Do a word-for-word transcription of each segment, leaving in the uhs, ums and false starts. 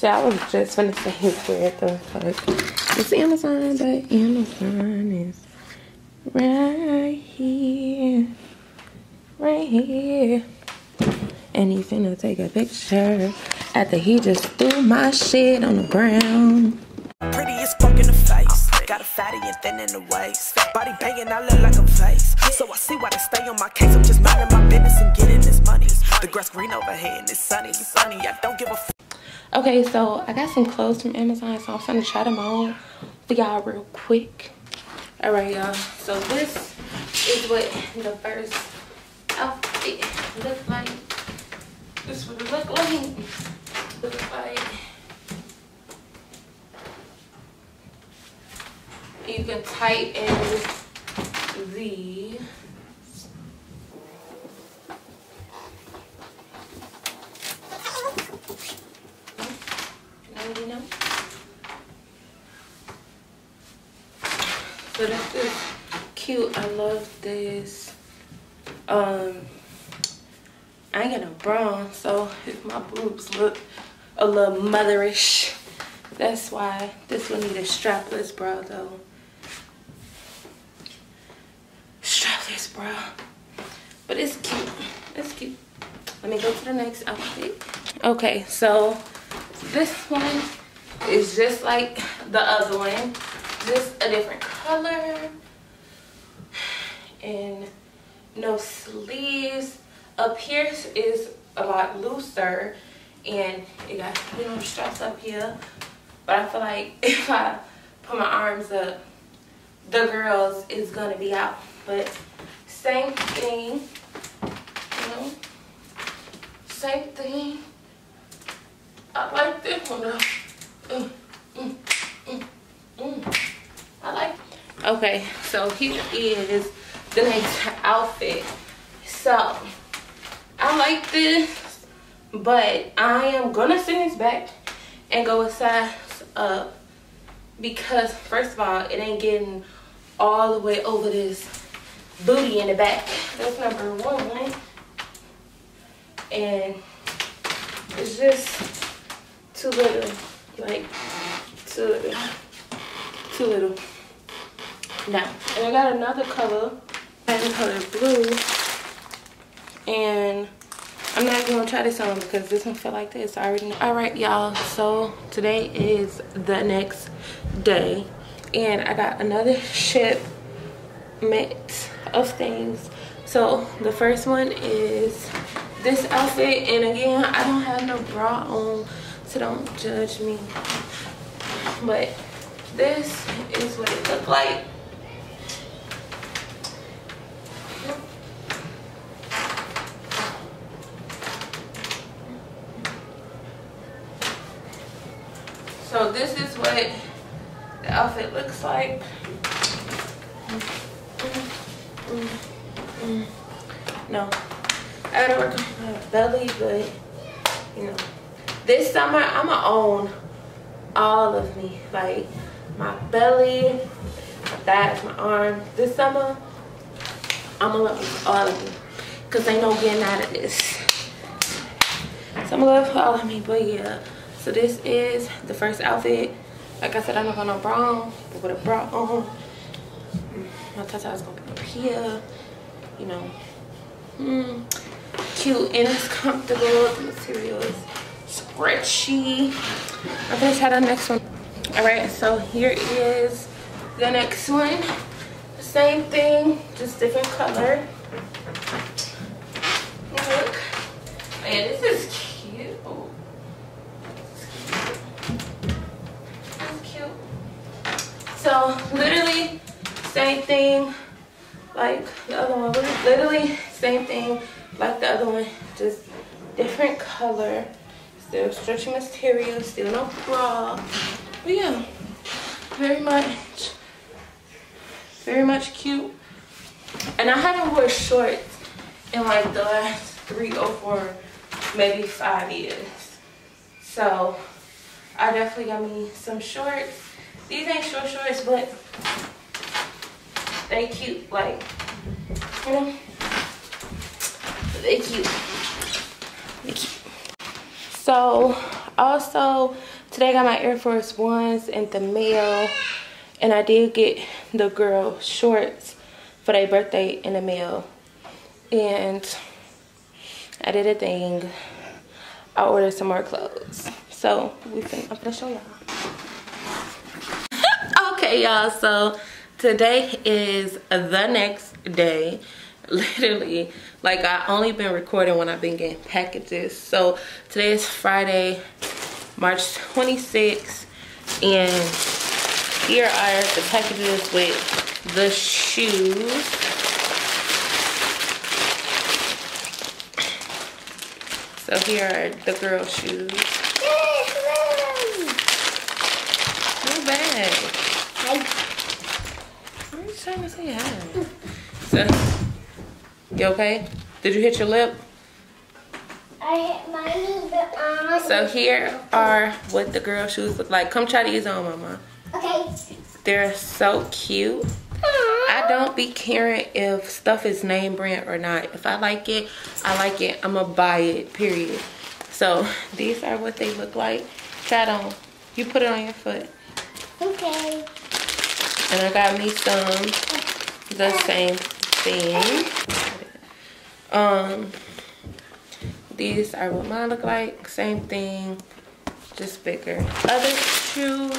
So I was just finna say where the fuck it's Amazon, but Amazon is right here, right here. And he finna take a picture after he just threw my shit on the ground. Pretty as fuck in the face, got a fatty and thin in the waist, body banging, I look like a face. So I see why they stay on my case. I'm just minding my business and getting this money. The grass green over here and it's sunny, it's sunny. I don't give a f. Okay, so I got some clothes from Amazon, so I'm finna try them on for y'all real quick. All right, y'all. So this is what the first outfit looks like. This would look like, look like. You can tighten the now you know. So this is cute. I love this. Um. I ain't got no bra on, so if my boobs look a little motherish, that's why this one need a strapless bra though. Strapless bra, but it's cute. It's cute. Let me go to the next outfit. Okay, so this one is just like the other one, just a different color and no sleeves. Up here is a lot looser and it got, you know, straps up here, but I feel like if I put my arms up, the girls is gonna be out. But same thing, you know, same thing. I like this one though. Mm, mm, mm, mm. I like it. Okay, so here is the next outfit. So I like this, but I am gonna send this back and go with size up because first of all, it ain't getting all the way over this booty in the back. That's number one. And it's just too little, like too little, too little. Now, and I got another color, another color blue. And I'm not even gonna try this on because this one feel like this already. All right, y'all, so today is the next day and I got another shipment of things. So the first one is this outfit, and again, I don't have no bra on, so don't judge me, but this is what it looked like. So this is what the outfit looks like. Mm, mm, mm. No, I gotta work on my belly, but you know, this summer I'ma own all of me, like my belly, my thighs, my arms. This summer I'ma love all of me, cause ain't no getting out of this. So I'ma love all of me, but yeah. So this is the first outfit. Like I said, I don't got no bra on, but with a bra on, my tata is gonna be up here, you know. Mm, cute and it's comfortable. The material is stretchy. I'm gonna try the next one. All right, so here is the next one. Same thing, just different color. Look, man, this is cute. So literally same thing like the other one. Literally same thing like the other one. Just different color. Still stretchy material. Still no bra. But yeah, very much, very much cute. And I haven't worn shorts in like the last three or four, maybe five years. So I definitely got me some shorts. These ain't short shorts, but they cute, like, you know, they cute, they cute. So, Also, today I got my Air Force Ones in the mail, and I did get the girl shorts for their birthday in the mail, and I did a thing. I ordered some more clothes, so we can, I'm gonna show y'all. Okay, y'all, so today is the next day. Literally, like, I only been recording when I've been getting packages. So today is Friday, March twenty-sixth, and here are the packages with the shoes. So here are the girl shoes. You're bad. What are you trying to say? Hi. So, you okay? Did you hit your lip? I hit my lip, Mama. So here are what the girl shoes look like. Come try these on, Mama. Okay. They're so cute. Aww. I don't be caring if stuff is name brand or not. If I like it, I like it. I'ma buy it, period. So these are what they look like. Try it on. You put it on your foot. Okay. And I got me some the same thing. Um, these are what mine look like. Same thing, just bigger. Other shoes.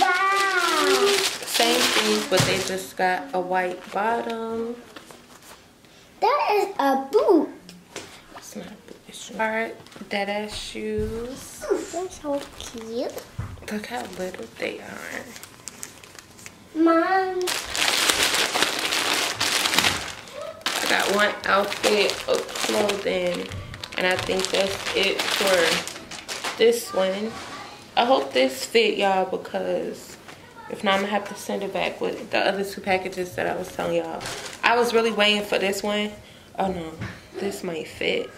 Wow. Same thing, but they just got a white bottom. That is a boot. It's not a boot. It's alright. Dada shoes. Oh, they're so cute. Look how little they are. Mom. Got one outfit of clothing, and I think that's it for this one. I hope this fit y'all, because if not, I'm gonna have to send it back with the other two packages that I was telling y'all. I was really waiting for this one. Oh no, this might fit.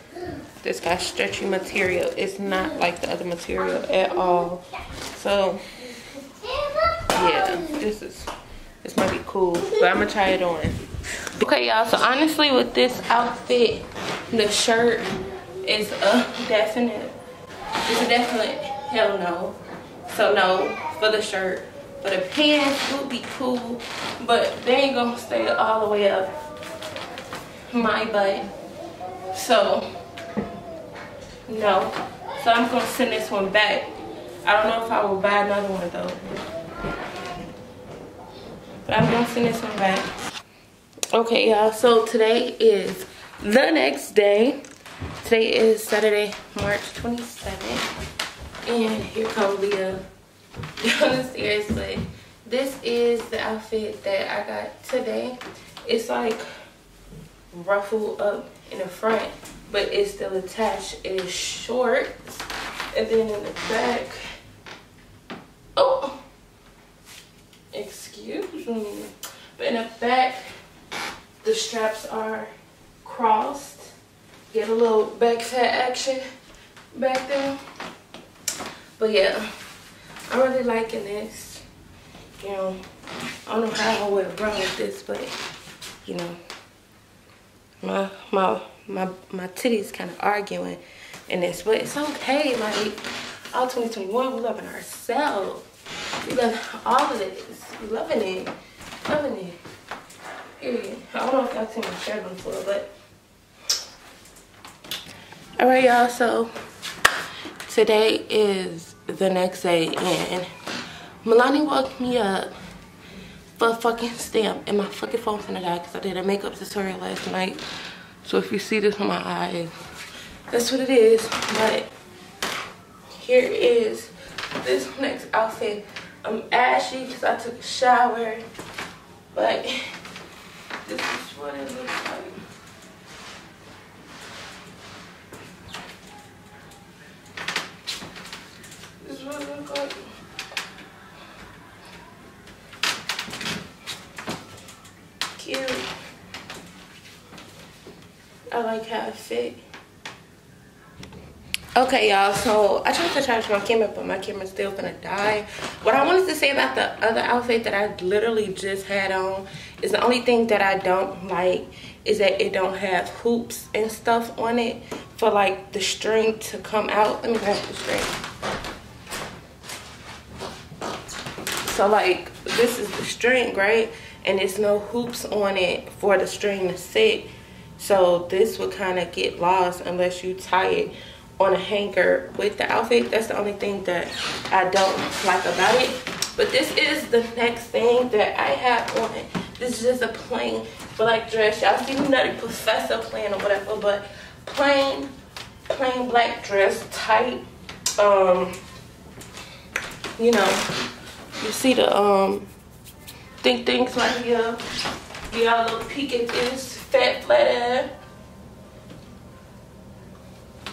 This got stretchy material. It's not like the other material at all. So yeah, this is this might be cool, but I'm gonna try it on. Okay, y'all, so honestly with this outfit, the shirt is a definite, it's a definite hell no. So no for the shirt. For the pants, would be cool, but they ain't gonna stay all the way up my butt. So, no. So I'm gonna send this one back. I don't know if I will buy another one though. But I'm gonna send this one back. Okay, y'all, so today is the next day. Today is Saturday, March twenty-seventh. And here comes Leah down the stairs. But this is the outfit that I got today. It's like ruffled up in the front, but it's still attached. It is shorts. And then in the back, oh, excuse me. But in the back, the straps are crossed. Get a little back fat action back there. But yeah, I'm really liking this. You know, I don't know how I went wrong with this, but you know, my my my my titties kind of arguing in this, but it's okay. Like, all twenty twenty-one, we loving ourselves. We love all of this. We loving it, loving it. Period. I don't know if y'all seen my shirt before, but alright, y'all, so today is the next day, and Mahlani woke me up for a fucking stamp, and my fucking phone's gonna die because I did a makeup tutorial last night. So if you see this on my eyes, that's what it is. But here is this next outfit. I'm ashy because I took a shower, but this is what it looks like. This is what it looks like. Cute. I like how it fit. Okay, y'all, so I tried to charge my camera, but my camera's still gonna die. What I wanted to say about the other outfit that I literally just had on is the only thing that I don't like is that it don't have hoops and stuff on it. for like the string to come out. Let me grab the string. So like this is the string, right? And there's no hoops on it for the string to sit. So this would kind of get lost unless you tie it on a hanger with the outfit. That's the only thing that I don't like about it. But this is the next thing that I have on it. This is just a plain black dress. Y'all see me not a professor plan or whatever, but plain, plain black dress, tight. Um, you know, you see the um think things right here. Give y'all a little peek at this fat flatter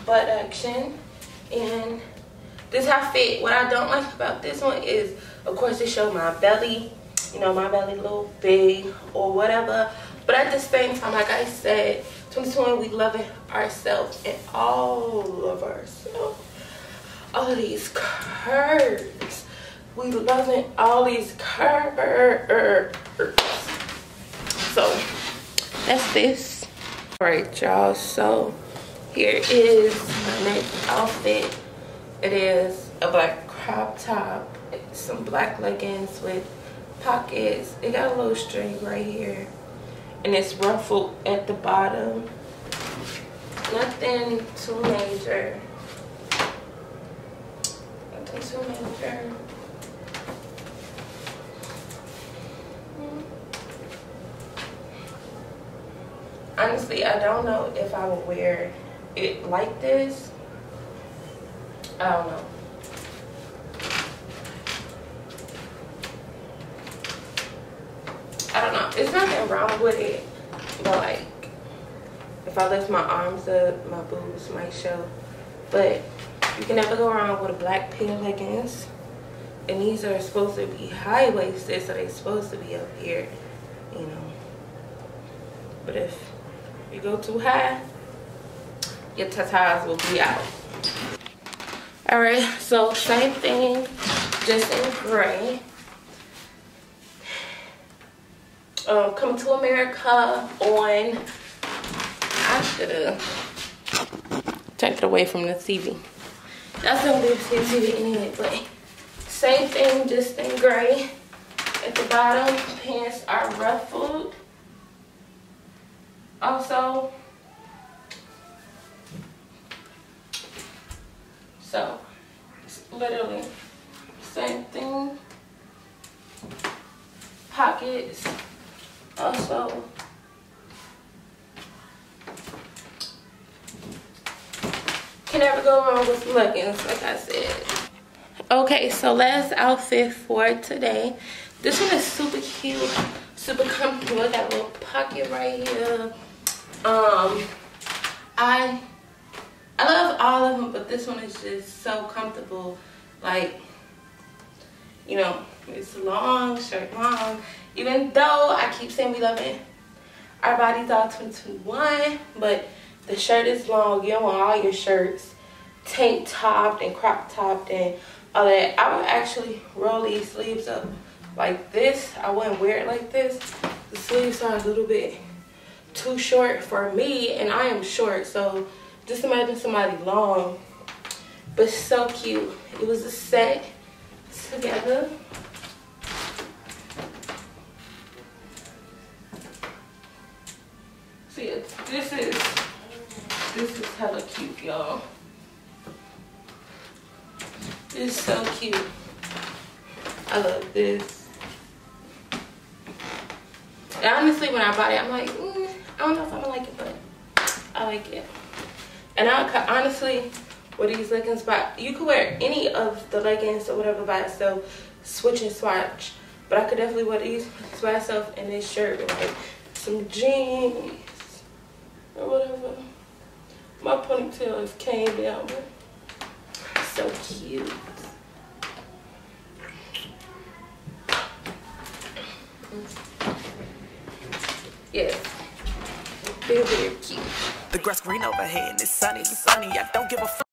butt action. And this is how I fit. What I don't like about this one is, of course, it shows my belly. You know, my belly a little big or whatever. But at the same time, like I said, twenty twenty, we loving ourselves and all of ourselves. All these curves. We loving all these curves. So, that's this. Alright, y'all. So, here is my next outfit. It is a black crop top. Some black leggings with pockets. It got a little string right here, and it's ruffled at the bottom. Nothing too major. Nothing too major. Honestly, I don't know if I would wear it like this. I don't know. I don't know. There's nothing wrong with it, but like, if I lift my arms up, my boobs might show. But you can never go wrong with a black pink leggings. And these are supposed to be high-waisted, so they're supposed to be up here, you know. But if you go too high, your tatas will be out. All right, so same thing, just in gray. Um, Come to America on, I should have turned it away from the T V. That's gonna be the T V anyway, but same thing, just in gray. At the bottom, pants are ruffled. Also, so it's literally same thing. Pockets. Also, can never go wrong with leggings, like I said. Okay, so last outfit for today. This one is super cute, super comfortable. I got a little pocket right here. Um, I I love all of them, but this one is just so comfortable. Like, you know, it's long, shirt long. Even though I keep saying we loving our bodies all twenty twenty-one, but the shirt is long. You don't want all your shirts tank topped and crop topped and all that. I would actually roll these sleeves up like this. I wouldn't wear it like this. The sleeves are a little bit too short for me, and I am short, so just imagine somebody long. But so cute. It was a set together. See, this is this is hella cute, y'all. It's so cute. I love this. And honestly, when I bought it, I'm like, mm, I don't know if I'm gonna like it, but I like it. And I honestly, with these leggings, but you could wear any of the leggings or whatever by itself, switch and swatch. But I could definitely wear these by itself and this shirt with like some jeans or whatever. My ponytail is came down, but so cute. Yes, very, very cute. The grass green overhead and it's sunny, it's sunny. I don't give a fuck.